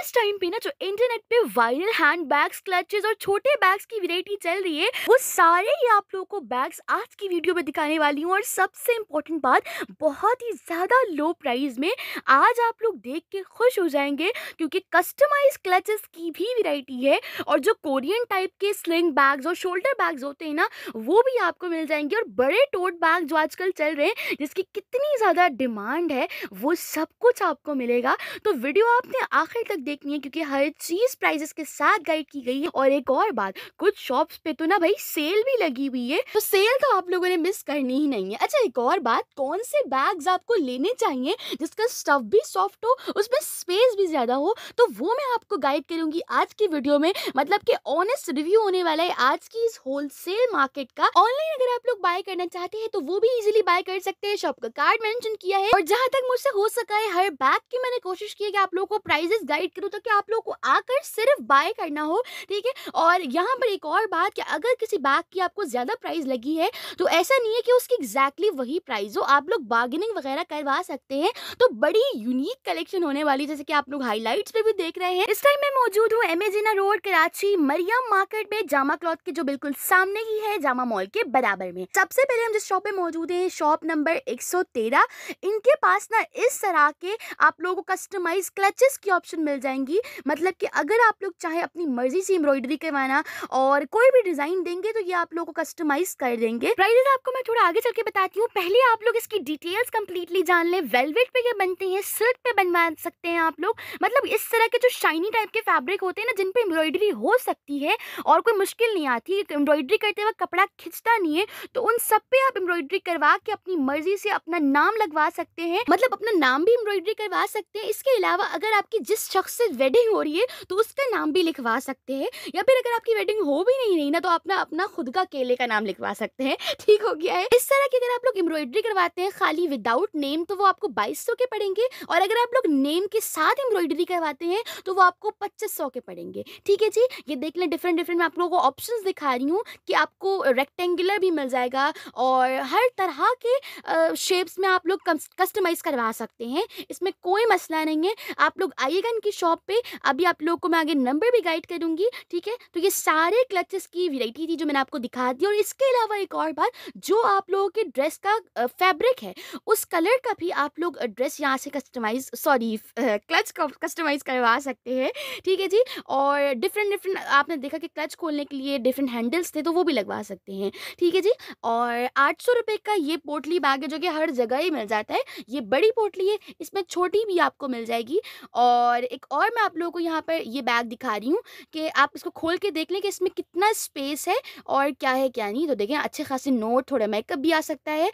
इस टाइम पे ना जो इंटरनेट पे वायरल हैंड बैग्स, क्लचेस और छोटे बैग्स की वैरायटी चल रही है, वो सारे ही आप लोगों को बैग्स आज की वीडियो में दिखाने वाली हूँ। और सबसे इम्पोर्टेंट बात, बहुत ही ज़्यादा लो प्राइस में आज आप लोग देख के खुश हो जाएंगे क्योंकि कस्टमाइज क्लचेस की भी वैरायटी है। और जो कोरियन टाइप के स्लिंग बैग्स और शोल्डर बैग्स होते हैं ना, वो भी आपको मिल जाएंगे। और बड़े टोट बैग जो आजकल चल रहे हैं, जिसकी कितनी ज़्यादा डिमांड है, वो सब कुछ आपको मिलेगा। तो वीडियो आपने आखिर तक देखनी है क्योंकि हर चीज़ प्राइजेस के साथ गाइड की गई है। और एक और बात, कुछ शॉप्स पे तो ना भाई सेल भी लगी हुई है, तो सेल तो आप लोगों ने मिस करनी ही नहीं है। अच्छा, एक और बात, कौन से बैग्स आपको लेने चाहिए जिसका स्टफ भी सॉफ्ट हो, उसमें स्पेस भी ज़्यादा हो, तो वो मैं आपको गाइड करूँगी आज की वीडियो में। मतलब कि ऑनेस्ट रिव्यू होने वाला है आज की इस होलसेल मार्केट का। ऑनलाइन अगर आप लोग बाय करना चाहते हैं तो वो भी इजीली बाय कर सकते हैं, शॉप का कार्ड मेंशन किया है। और जहाँ तक मुझसे हो सका है, हर बैग की मैंने कोशिश की है कि आप लोगों को प्राइजेस गाइड करूँ ताकि आप लोगों को आकर सिर्फ बाय करना हो, ठीक है। और यहाँ पर एक और बात कि अगर किसी बैग की आपको ज़्यादा प्राइस लगी है तो ऐसा नहीं है कि उसकी एग्जैक्टली वही प्राइस हो, आप लोग बार्गेनिंग वगैरह करवा सकते हैं। तो बड़ी यूनिक कलेक्शन होने वाली, जैसे कि आप लोग हाईलाइट्स पे भी देख रहे हैं। इस टाइम मैं मौजूद हूँ एमेजिना रोड कराची मरियम मार्केट में, जामा क्लॉथ के जो बिल्कुल सामने ही है, जामा मॉल के बराबर में। सबसे पहले हम जिस शॉप पे मौजूद हैं, शॉप नंबर 113, इनके पास ना इस तरह के आप लोगों को कस्टमाइज क्लचेस की ऑप्शन मिल जाएंगी। मतलब कि अगर आप लोग चाहे अपनी मर्जी से एम्ब्रॉयडरी करवाना और कोई भी डिजाइन देंगे तो ये आप लोगों को कस्टमाइज कर देंगे। प्राइस आपको मैं थोड़ा आगे चल के बताती हूँ, पहले आप लोग इसकी डिटेल्स कंप्लीटली जान लें। वेलवेट पे ये बनते हैं, सिल्क पे बनवा सकते हैं आप लोग। मतलब इस तरह के जो शाइनी टाइप के फैब्रिक होते हैं ना, जिन पे एम्ब्रॉयडरी हो सकती है और कोई मुश्किल नहीं आती, एम्ब्रॉयडरी करते वक्त कपड़ा खिंचता नहीं है, तो उन सब पे आप एम्ब्रॉयडरी करवा के अपनी मर्जी से अपना नाम लगवा सकते हैं। मतलब अपना नाम भी एम्ब्रॉयडरी करवा सकते हैं। इसके अलावा अगर आपकी जिस शख्स से वेडिंग हो रही है तो उसका नाम भी लिखवा सकते हैं, या फिर अगर आपकी वेडिंग हो भी नहीं रही ना तो अपना अपना खुद का केले का नाम लिखवा सकते हैं, ठीक हो गया है। इस तरह की अगर आप लोग एम्ब्रॉयडरी करवाते हैं खाली विदाउट नेम तो वो आपको 2200 के पड़ेंगे, और अगर आप लोग नेम के साथ एम्ब्रॉयडरी करवाते हैं तो वो आपको 2500 के पड़ेंगे, ठीक है जी। ये देख लें, डिफरेंट डिफरेंट मैं आप लोगों को ऑप्शंस दिखा रही हूँ कि आपको रेक्टेंगुलर भी मिल जाएगा और हर तरह के शेप्स में आप लोग कस्टमाइज करवा सकते हैं, इसमें कोई मसला नहीं है। आप लोग आइएगा इनकी शॉप पे, अभी आप लोगों को मैं आगे नंबर भी गाइड करूँगी, ठीक है। तो ये सारे क्लचेस की वैरायटी थी जो मैंने आपको दिखा दी। और इसके अलावा एक और बात, जो आप लोगों के ड्रेस का फैब्रिक है उस कलर का भी आप लोग ड्रेस यहाँ से कस्टमाइज, सॉरी क्लच कस्टमाइज करवा सकते हैं, ठीक है जी। और डिफरेंट डिफरेंट आपने देखा कि क्लच खोलने के लिए डिफरेंट हैंडल्स थे तो वो भी लगवा सकते हैं, ठीक है जी। और 800 रुपये का ये पोटली बैग है जो कि हर जगह ही मिल जाता है। ये बड़ी पोटली है, इसमें छोटी भी आपको मिल जाएगी। और एक और मैं आप लोगों को यहाँ पर ये बैग दिखा रही हूँ कि आप इसको खोल के देख लें कि इसमें कितना स्पेस है और क्या है क्या नहीं। तो देखें, अच्छे खासे नोट, थोड़ा मेकअप भी आ सकता है,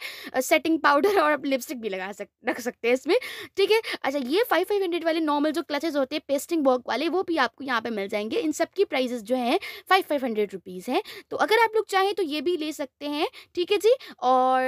सेटिंग पाउडर और आप लिपस्टिक भी रख सकते हैं इसमें, ठीक है। अच्छा, ये 500 वाले नॉर्मल जो क्लचेस होते हैं पेस्टिंग वर्क वाले, वो भी आपको यहाँ पे मिल जाएंगे। इन सब की प्राइजेस जो हैं 500 रुपीज़ हैं, तो अगर आप लोग चाहें तो ये भी ले सकते हैं, ठीक है जी। और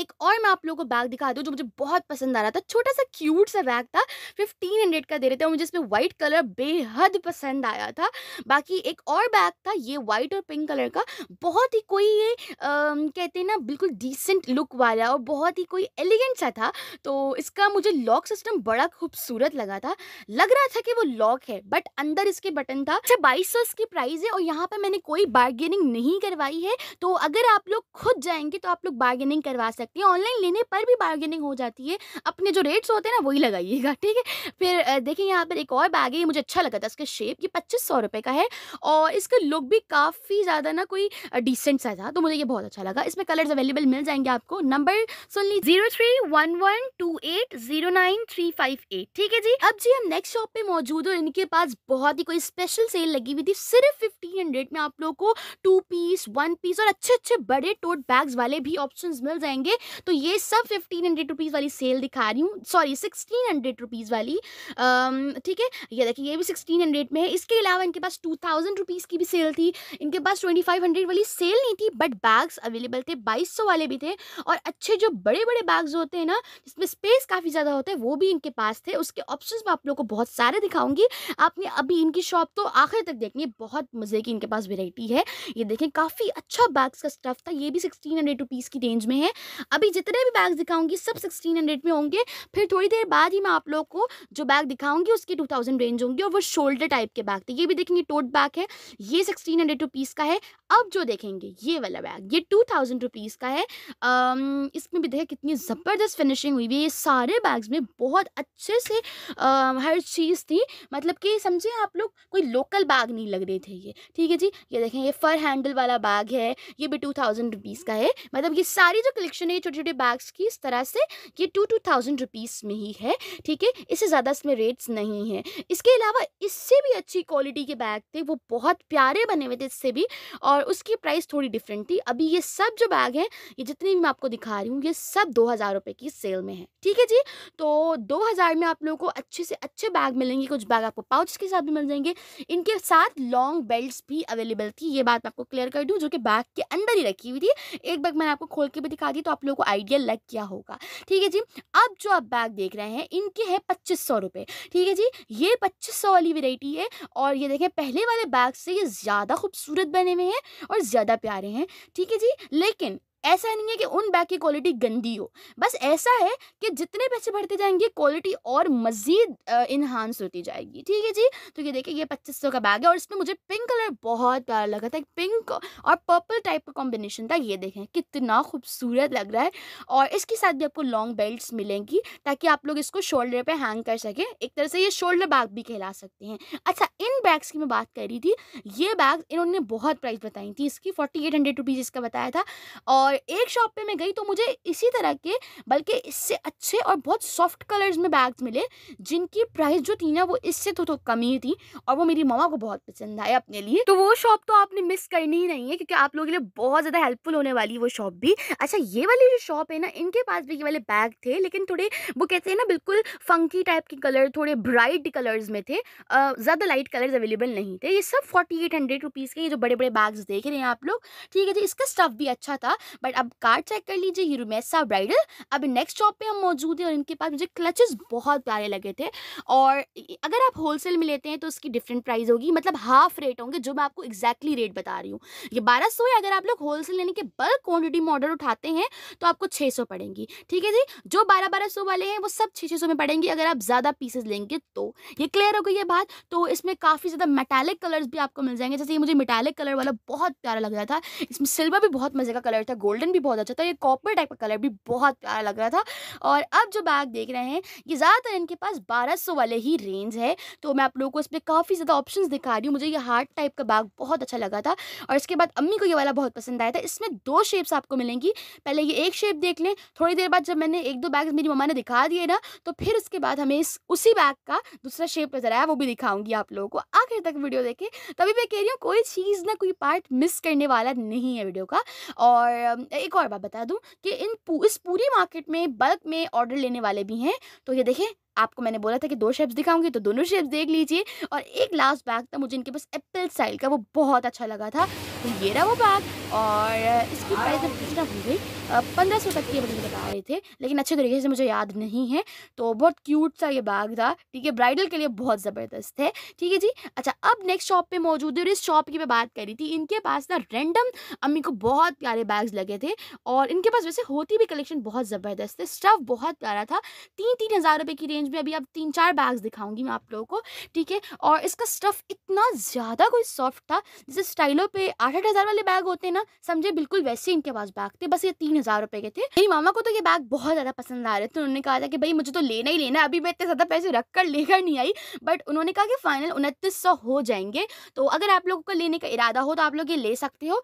एक और मैं आप लोगों को बैग दिखा दूँ जो मुझे बहुत पसंद आ रहा था, छोटा सा क्यूट सा बैग था, 1500 का दे रहे थे और मुझे इसमें वाइट कलर बेहद पसंद आया था। बाकी एक और बैग था, ये वाइट और पिंक कलर का, बहुत ही कोई ये कहते हैं ना बिल्कुल डिसेंट लुक वाला और बहुत ही कोई एलिगेंट सा था। तो इसका मुझे लॉक सिस्टम बड़ा खूबसूरत लगा था, लग रहा था कि वो लॉक है बट अंदर इसके बटन था। अच्छा, 2200 इसकी प्राइस है और यहाँ पर मैंने कोई बार्गेनिंग नहीं करवाई है, तो अगर आप लोग खुद जाएंगे तो आप लोग बार्गेनिंग करवा सकते। ऑनलाइन लेने पर भी बार्गेनिंग हो जाती है, अपने जो रेट्स होते हैं ना वही लगाइएगा, ठीक है। फिर देखिए यहाँ पर एक और बैग है, ये मुझे अच्छा लगा था इसका शेप, ये 2500 रुपये का है और इसका लुक भी काफ़ी ज़्यादा ना कोई डिसेंट सा था, तो मुझे ये बहुत अच्छा लगा। इसमें कलर्स अवेलेबल मिल जाएंगे आपको। नंबर सुन ली, 0311280935 8, ठीक है जी। अब जी हम नेक्स्ट शॉप पे मौजूद हो, इनके पास बहुत ही कोई स्पेशल सेल लगी हुई थी, सिर्फ 1500 में आप लोग को 2 पीस, 1 पीस और अच्छे अच्छे बड़े टोट बैग्स वाले भी ऑप्शन मिल जाएंगे। तो ये सब 1500 रुपीज़ वाली सेल दिखा रही हूँ, सॉरी 1600 रुपीज़ वाली, ठीक है। ये देखिए, ये भी 1600 में है। इसके अलावा इनके पास 2000 रुपीज़ की भी सेल थी, इनके पास 2500 वाली सेल नहीं थी, बट बैग्स अवेलेबल थे, 2200 वाले भी थे और अच्छे जो बड़े बड़े बैग्स होते हैं ना जिसमें स्पेस काफ़ी ज़्यादा होता है वो भी इनके पास थे। उसके ऑप्शन में आप लोग को बहुत सारे दिखाऊंगी, आपने अभी इनकी शॉप तो आखिर तक देखनी है, बहुत मज़े की इनके पास वेराइटी है। ये देखें, काफ़ी अच्छा बैग्स का स्टफ था, ये भी 1600 रुपीज़ की रेंज में है। अभी जितने भी बैग दिखाऊंगी सब 1600 में होंगे। फिर थोड़ी देर बाद ही मैं आप लोग को जो बैग दिखाऊंगी उसकी 2000 रेंज होंगी और वो शोल्डर टाइप के बैग थे। ये भी देखेंगे टोट बैग है, ये 1600 रुपीज़ का है। अब जो देखेंगे ये वाला बैग, ये 2000 रुपीज़ का है। इसमें भी देखें कितनी ज़बरदस्त फिनिशिंग हुई है। ये सारे बैग्स में बहुत अच्छे से हर चीज़ थी, मतलब कि समझे आप लोग कोई लोकल बैग नहीं लग रहे थे ये। ठीक है जी, ये देखें ये फर हैंडल वाला बैग है, ये भी 2000 रुपीज़ का है। मतलब ये सारी जो कलेक्शन है छोटे छोटे बैग्स की इस तरह से ये 2000 रुपीज़ में ही है। ठीक है, इससे ज़्यादा इसमें रेट्स नहीं है। इसके अलावा इससे भी अच्छी क्वालिटी के बैग थे, वो बहुत प्यारे बने हुए थे इससे भी, और उसकी प्राइस थोड़ी डिफरेंट थी। अभी ये सब जो बैग हैं ये जितने भी मैं आपको दिखा रही हूँ ये सब 2000 रुपये की सेल में है। ठीक है जी, तो 2000 में आप लोगों को अच्छे से अच्छे बैग मिलेंगे। कुछ बैग आपको पाउच के साथ भी मिल जाएंगे, इनके साथ लॉन्ग बेल्ट्स भी अवेलेबल थी। ये बात मैं आपको क्लियर कर दूँ, जो कि बैग के अंदर ही रखी हुई थी। एक बैग मैंने आपको खोल के भी दिखा दी तो आप लोगों को आइडिया लग गया होगा। ठीक है जी, अब जो आप बैग देख रहे हैं इनके हैं 2500 रुपये। ठीक है जी, ये 2500 वाली वेराइटी है और ये देखें पहले वाले बैग से ये ज़्यादा खूबसूरत बने हुए हैं और ज़्यादा प्यारे हैं। ठीक है जी, लेकिन ऐसा नहीं है कि उन बैग की क्वालिटी गंदी हो, बस ऐसा है कि जितने पैसे बढ़ते जाएंगे क्वालिटी और मज़ीद इन्हांस होती जाएगी। ठीक है जी, तो ये देखिए ये 2500 का बैग है और इसमें मुझे पिंक कलर बहुत प्यारा लगा था, एक पिंक और पर्पल टाइप का कॉम्बिनेशन था। ये देखें कितना खूबसूरत लग रहा है और इसके साथ भी आपको लॉन्ग बेल्ट्स मिलेंगी ताकि आप लोग इसको शोल्डर पर हैंग कर सकें। एक तरह से ये शोल्डर बैग भी कहला सकते हैं। अच्छा, इन बैग्स की मैं बात कर रही थी, ये बैग इन्होंने बहुत प्राइस बताई थी इसकी, 4800 रुपीज़ इसका बताया था। और एक शॉप पे मैं गई तो मुझे इसी तरह के बल्कि इससे अच्छे और बहुत सॉफ्ट कलर्स में बैग्स मिले जिनकी प्राइस जो थी ना वो इससे तो कम ही थी और वो मेरी मामा को बहुत पसंद आए अपने लिए। तो वो शॉप तो आपने मिस करनी ही नहीं है क्योंकि आप लोगों के लिए बहुत ज़्यादा हेल्पफुल होने वाली है वो शॉप भी। अच्छा, ये वाली जो शॉप है ना इनके पास भी ये वाले बैग थे, लेकिन थोड़े वो कहते हैं ना बिल्कुल फंकी टाइप के कलर, थोड़े ब्राइट कलर्स में थे, ज़्यादा लाइट कलर्स अवेलेबल नहीं थे। ये सब 4800 रुपीज़ के, ये जो बड़े बड़े बैग्स देख रहे हैं आप लोग। ठीक है जी, इसका स्टफ भी अच्छा था। बट अब कार्ड चेक कर लीजिए, ये रुमेसा ब्राइडल। अब नेक्स्ट शॉप पे हम मौजूद हैं और इनके पास मुझे क्लचेस बहुत प्यारे लगे थे। और अगर आप होलसेल में लेते हैं तो उसकी डिफरेंट प्राइस होगी, मतलब हाफ रेट होंगे, जो मैं आपको एग्जैक्टली रेट बता रही हूँ। ये 1200 है। अगर आप लोग होलसेल लेने के बल्क क्वान्टिटी में ऑर्डर उठाते हैं तो आपको 600 पड़ेंगी। ठीक है जी, जो 1200 वाले हैं वो सब 600 में पड़ेंगे अगर आप ज़्यादा पीसेज लेंगे तो। ये क्लियर हो गई ये बात। तो इसमें काफ़ी ज़्यादा मेटालिक कलर्स भी आपको मिल जाएंगे, जैसे ये मुझे मेटालिक कलर वाला बहुत प्यारा लग रहा था। इसमें सिल्वर भी बहुत मज़े का कलर था, गोल्डन भी बहुत अच्छा था, ये कॉपर टाइप का कलर भी बहुत प्यारा लग रहा था। और अब जो बैग देख रहे हैं ये ज़्यादातर इनके पास 1200 वाले ही रेंज है। तो मैं आप लोगों को इसमें काफ़ी ज़्यादा ऑप्शंस दिखा रही हूँ। मुझे ये हार्ट टाइप का बैग बहुत अच्छा लगा था और इसके बाद अम्मी को ये वाला बहुत पसंद आया था। इसमें दो शेप्स आपको मिलेंगी, पहले ये एक शेप देख लें। थोड़ी देर बाद जब मैंने एक दो बैग मेरी मम्मा ने दिखा दिए ना तो फिर उसके बाद हमें उसी बैग का दूसरा शेप नजर आया, वो भी दिखाऊंगी आप लोगों को। आखिर तक वीडियो देखें, तभी मैं कह रही हूँ कोई चीज़ ना कोई पार्ट मिस करने वाला नहीं है वीडियो का। और एक और बात बता दूं कि इस पूरी मार्केट में बल्क में ऑर्डर लेने वाले भी हैं। तो ये देखें, आपको मैंने बोला था कि दो शेप्स दिखाऊंगी तो दोनों शेप्स देख लीजिए। और एक लास्ट बैग था मुझे इनके पास एप्पल स्टाइल का, वो बहुत अच्छा लगा था। तो ये रहा वो बैग और इसकी प्राइस मैं पूछना भूल गई, 1500 तक ये मुझे बता रहे थे, लेकिन अच्छे तरीके से मुझे याद नहीं है। तो बहुत क्यूट सा ये बैग था। ठीक है, ब्राइडल के लिए बहुत ज़बरदस्त है। ठीक है जी। अच्छा, अब नेक्स्ट शॉप पे मौजूद है और इस शॉप की मैं बात कर रही थी। इनके पास ना रेंडम अम्मी को बहुत प्यारे बैग्स लगे थे और इनके पास वैसे होती भी कलेक्शन बहुत ज़बरदस्त है, स्टफ़ बहुत प्यारा था। 3000 रुपये की रेंज में अभी आप 3-4 बैग्स दिखाऊंगी मैं आप लोगों को। ठीक है, और इसका स्टफ़ इतना ज़्यादा कोई सॉफ्ट था, जैसे स्टाइलों पे 8-8 हज़ार वाले बैग होते हैं ना समझे, बिल्कुल वैसे ही इनके पास बैग थे। बस ये 3000 रुपये के थे। मेरी मामा को तो ये बैग बहुत ज़्यादा पसंद आ रहे थे। उन्होंने कहा था कि भाई मुझे तो लेना ही लेना, अभी मैं इतने ज़्यादा पैसे रख कर लेकर नहीं आई। बट उन्होंने कहा कि फाइनल 2900 हो जाएंगे। तो अगर आप लोगों को लेने का इरादा हो तो आप लोग ये ले सकते हो,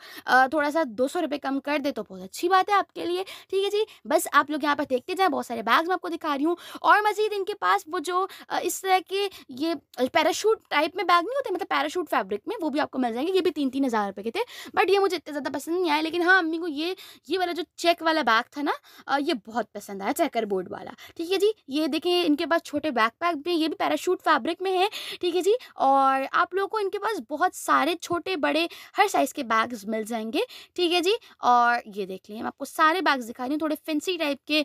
थोड़ा सा 200 रुपये कम कर दे तो बहुत अच्छी बात है आपके लिए। ठीक है जी, बस आप लोग यहाँ पर देखते जाएँ, बहुत सारे बैग्स मैं आपको दिखा रही हूँ। और मज़ीद इनके पास वो जो इस तरह के ये पैराशूट टाइप में बैग नहीं होते, मतलब पैराशूट फैब्रिक में, वो भी आपको मिल जाएंगे। ये भी 3000 रुपये के थे। बट ये मुझे इतना ज़्यादा पसंद नहीं आया, लेकिन हाँ अम्मी को ये वाला जो चेक वाला बैग था ना ये बहुत पसंद आया, चेकर बोर्ड वाला। ठीक है जी, ये देखें इनके पास छोटे बैकपैक भी, ये भी पैराशूट फैब्रिक में है। ठीक है जी, और आप लोगों को इनके पास बहुत सारे छोटे बड़े हर साइज़ के बैग्स मिल जाएंगे। ठीक है जी, और ये देख लें, मैं आपको सारे बैग्स दिखा रही हूँ। थोड़े फैंसी टाइप के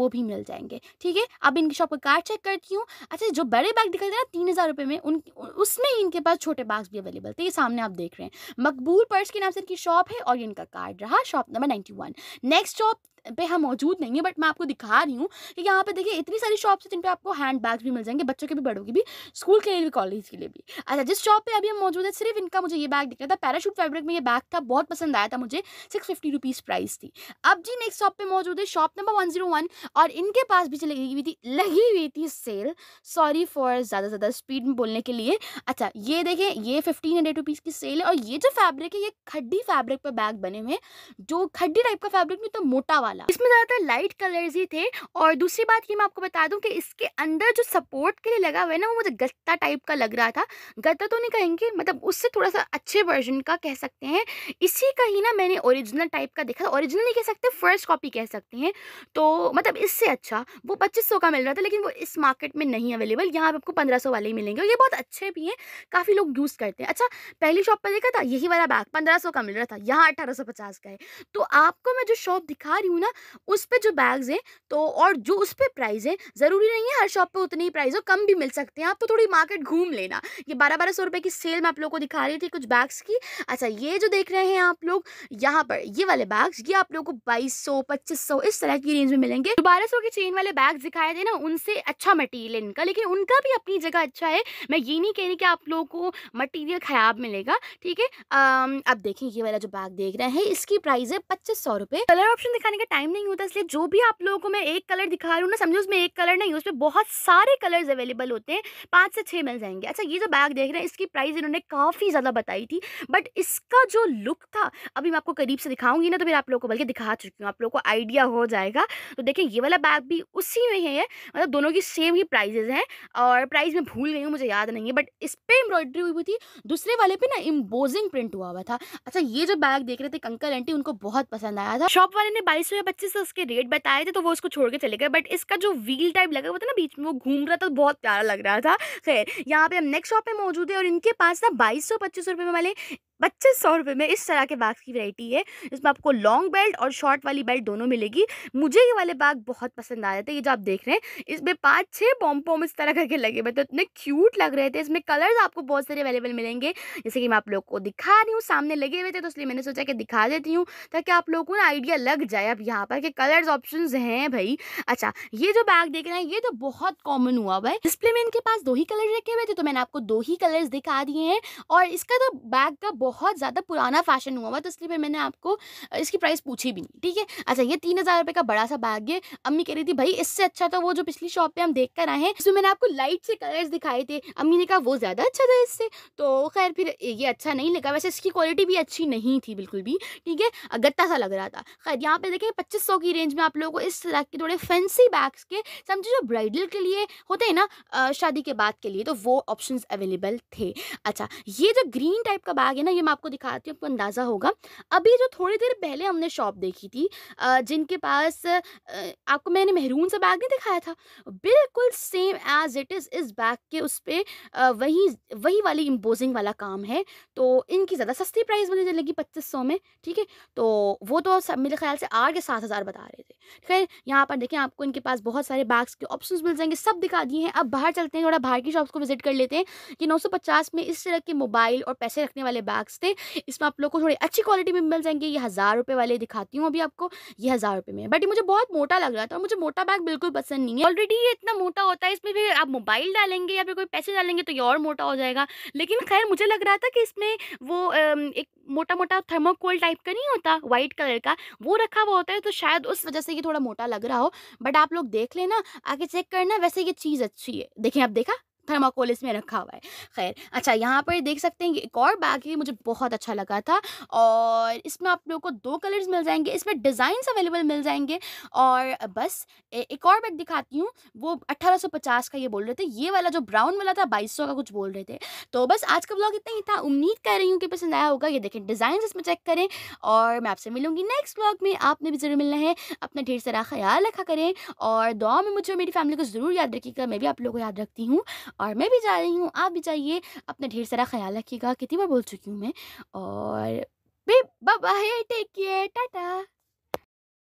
वो भी मिल जाएंगे। ठीक है, अब इनकी शॉप का कार्ड चेक करती हूँ। अच्छा, जो बड़े बैग दिखाई दे रहा 3000 रुपये में, उसमें इनके पास छोटे बैग्स भी अवेलेबल थे। ये सामने आप देख रहे हैं मकबूल पर्स के नाम से इनकी शॉप है और इनका कार्ड रहा, शॉप नंबर 91। नेक्स्ट शॉप पे हम मौजूद नहीं है, बट मैं आपको दिखा रही हूँ कि यहाँ पे देखिए इतनी सारी शॉप्स हैं जिन पे आपको हैंड बैग्स भी मिल जाएंगे, बच्चों के भी, बड़ों के भी, स्कूल के लिए भी, कॉलेज के लिए भी। अच्छा, जिस शॉप पे अभी हम मौजूद है सिर्फ इनका मुझे ये बैग दिख रहा था, पैराशूट फैब्रिक में ये बैग था, बहुत पसंद आया था मुझे, 650 रुपीज़ प्राइस थी। अब जी नेक्स्ट शॉप पे मौजूद है शॉप नंबर 101 और इनके पास भी जो लगी हुई थी सेल, सॉरी फॉर ज़्यादा स्पीड में बोलने के लिए। अच्छा ये देखिए ये 1500 रुपीज़ की सेल है और ये जो फैब्रिक है ये खड्डी फैब्रिक पर बैग बने हुए हैं, जो खड्डी टाइप का फैब्रिक नहीं तो मोटा वाला, इसमें ज़्यादातर लाइट कलर्स ही थे। और दूसरी बात ये मैं आपको बता दूँ कि इसके अंदर जो सपोर्ट के लिए लगा हुआ है ना वो मुझे गत्ता टाइप का लग रहा था, गत्ता तो नहीं कहेंगे, मतलब उससे थोड़ा सा अच्छे वर्जन का कह सकते हैं, इसी का ही ना मैंने ओरिजिनल टाइप का देखा, ओरिजिनल नहीं कह सकते, फर्स्ट कॉपी कह सकते हैं। तो मतलब इससे अच्छा वो 2500 का मिल रहा था, लेकिन वो इस मार्केट में नहीं अवेलेबल, यहाँ पर आपको 1500 वाले ही मिलेंगे और ये बहुत अच्छे भी हैं, काफ़ी लोग यूज़ करते हैं। अच्छा पहली शॉप पर देखा था यही वाला बैग 1500 का मिल रहा था, यहाँ 1850 का है। तो आपको मैं जो शॉप दिखा रही हूँ ना उस पर जो बैग्स हैं तो और जो उस पर प्राइस है, ज़रूरी नहीं है हर शॉप पे उतने ही प्राइस हो, कम भी मिल सकते हैं, आप तो थोड़ी मार्केट घूम लेना। ये 1200-1200 रुपये की सेल मैं आप लोगों को दिखा रही थी कुछ बैग्स की। अच्छा ये जो देख रहे हैं आप लोग यहाँ पर ये वाले बैग्स, ये आप लोगों को 2200-2500 इस तरह की रेंज में मिलेंगे। 1200 की चेन वाले बैग्स दिखाए थे ना उनसे अच्छा मटीरियल इनका, लेकिन उनका भी अपनी जगह अच्छा है, मैं ये नहीं कह रही कि आप लोगों को मटीरियल ख़राब मिलेगा, ठीक है। अब देखिए ये वाला जो बैग देख रहे हैं इसकी प्राइस है 2500 रुपये। कलर ऑप्शन दिखाने का टाइम नहीं होता, इसलिए जो भी आप लोगों को मैं एक कलर दिखा रही हूँ ना समझो उसमें एक कलर नहीं, उसमें बहुत सारे कलर्स अवेलेबल होते हैं, 5 से 6 मिल जाएंगे। अच्छा ये जो बैग देख रहे हैं इसकी प्राइस इन्होंने काफ़ी ज़्यादा बताई थी, बट इसका जो लुक था अभी मैं आपको करीब से दिखाऊंगी ना तो फिर आप लोगों को, बल्कि दिखा चुकी हूँ, आप लोगों को आइडिया हो जाएगा। तो देखिए ये वाला बैग भी उसी में है, मतलब दोनों की सेम ही प्राइजेज हैं और प्राइस मैं भूल गई हूँ, मुझे याद नहीं है, बट इस पर एम्ब्रॉयडरी हुई थी, दूसरे वाले पे ना एम्बोजिंग प्रिंट हुआ हुआ था। अच्छा ये जो बैग देख रहे थे अंकल आंटी उनको बहुत पसंद आया था, शॉप वाले ने 2200 या 2500 उसके रेट बताए थे तो वो उसको छोड़ के चले गए, बट इसका जो व्हील टाइप लगा हुआ था ना बीच में वो घूम रहा था, बहुत प्यारा लग रहा था। खैर यहाँ पे हम नेक्स्ट शॉप पे मौजूद है और इनके पास ना 2200-2500 रुपये वाले 2500 रुपये में इस तरह के बैग्स की वैरायटी है, इसमें आपको लॉन्ग बेल्ट और शॉर्ट वाली बेल्ट दोनों मिलेगी। मुझे ये वाले बैग बहुत पसंद आया था, ये जो आप देख रहे हैं इसमें 5-6 पॉम्पॉम इस तरह करके लगे, मतलब इतने क्यूट लग रहे थे। इसमें कलर्स आपको बहुत सारे अवेलेबल मिलेंगे, जैसे कि मैं आप लोग को दिखा रही हूँ, सामने लगे हुए थे तो इसलिए मैंने सोचा कि दिखा देती हूँ ताकि आप लोगों को ना आइडिया लग जाए अब यहाँ पर कि कलर्स ऑप्शन हैं भाई। अच्छा ये जो बैग देख रहे हैं ये तो बहुत कॉमन हुआ हुआ है, डिस्प्ले में इनके पास 2 ही कलर रखे हुए थे तो मैंने आपको 2 ही कलर्स दिखा दिए हैं, और इसका तो बैग का बहुत ज़्यादा पुराना फैशन हुआ हुआ तो इसलिए फिर मैंने आपको इसकी प्राइस पूछी भी नहीं, ठीक है। अच्छा ये 3000 रुपये का बड़ा सा बैग है, अम्मी कह रही थी भाई इससे अच्छा तो वो जो पिछली शॉप पे हम देख कर आए हैं उसमें मैंने आपको लाइट से कलर्स दिखाए थे, अम्मी ने कहा वो ज़्यादा अच्छा था इससे, तो खैर फिर ये अच्छा नहीं लगा, वैसे इसकी क्वालिटी भी अच्छी नहीं थी बिल्कुल भी, ठीक है, गत्ता सा लग रहा था। खैर यहाँ पे देखिए 2500 की रेंज में आप लोगों को इस तरह के थोड़े फैंसी बैग्स के, समझे जो ब्राइडल के लिए होते हैं ना शादी के बाद के लिए, तो वो ऑप्शन अवेलेबल थे। अच्छा ये जो ग्रीन टाइप का बैग है ना ये मैं आपको दिखाती हूँ, आपको अंदाज़ा होगा। अभी जो थोड़ी देर पहले हमने शॉप देखी थी जिनके पास आपको मैंने मेहरून सा बैग नहीं दिखाया था, बिल्कुल सेम एज इट इज़ इस बैग के उस पर वही वाली इम्पोजिंग वाला काम है, तो इनकी ज़्यादा सस्ती प्राइस मुझे लगी 2500 में, ठीक है। तो वो तो मेरे ख्याल से 8 या 7 हज़ार बता रहे थे। खैर यहाँ पर देखें आपको इनके पास बहुत सारे बैग्स के ऑप्शंस मिल जाएंगे, सब दिखा दिए हैं। अब बाहर चलते हैं, थोड़ा बाहर की शॉप्स को विजिट कर लेते हैं। ये 950 में इस तरह के मोबाइल और पैसे रखने वाले बैग्स थे, इसमें आप लोग को थोड़ी अच्छी क्वालिटी में मिल जाएंगे। ये 1000 रुपये वाले दिखाती हूँ अभी आपको, ये 1000 रुपये में, बट ये मुझे बहुत मोटा लग रहा था और मुझे मोटा बैग बिल्कुल पसंद नहीं है। ऑलरेडी ये इतना मोटा होता है, इसमें फिर आप मोबाइल डालेंगे या फिर कोई पैसे डालेंगे तो ये और मोटा हो जाएगा। लेकिन खैर मुझे लग रहा था कि इसमें वो एक मोटा मोटा थर्मोकोल टाइप का नहीं होता वाइट कलर का, वो रखा हुआ होता है, तो शायद उस वजह से ये थोड़ा मोटा लग रहा हो, बट आप लोग देख लेना, आगे चेक करना। वैसे ये चीज़ अच्छी है, देखिए आप देखा थर्माकोल इसमें रखा हुआ है। खैर अच्छा यहाँ पर देख सकते हैं ये एक और बैग है, मुझे बहुत अच्छा लगा था और इसमें आप लोगों को 2 कलर्स मिल जाएंगे, इसमें डिज़ाइंस अवेलेबल मिल जाएंगे। और बस एक और बैग दिखाती हूँ, वो 1850 का ये बोल रहे थे, ये वाला जो ब्राउन वाला था 2200 का कुछ बोल रहे थे। तो बस आज का ब्लॉग इतना ही था, उम्मीद कर रही हूँ कि पसंद आया होगा। ये देखें डिज़ाइन इसमें चेक करें और मैं आपसे मिलूँगी नेक्स्ट ब्लॉग में, आपने भी ज़रूर मिलना है। अपना ढेर सारा ख्याल रखा करें और दुआ में मुझे और मेरी फैमिली को ज़रूर याद रखिएगा, मैं भी आप लोगों को याद रखती हूँ और मैं भी जा रही हूँ, आप भी जाइए, अपना ढेर सारा ख्याल रखिएगा, कितनी बार बोल चुकी हूँ मैं। और bye bye, take care, Tata.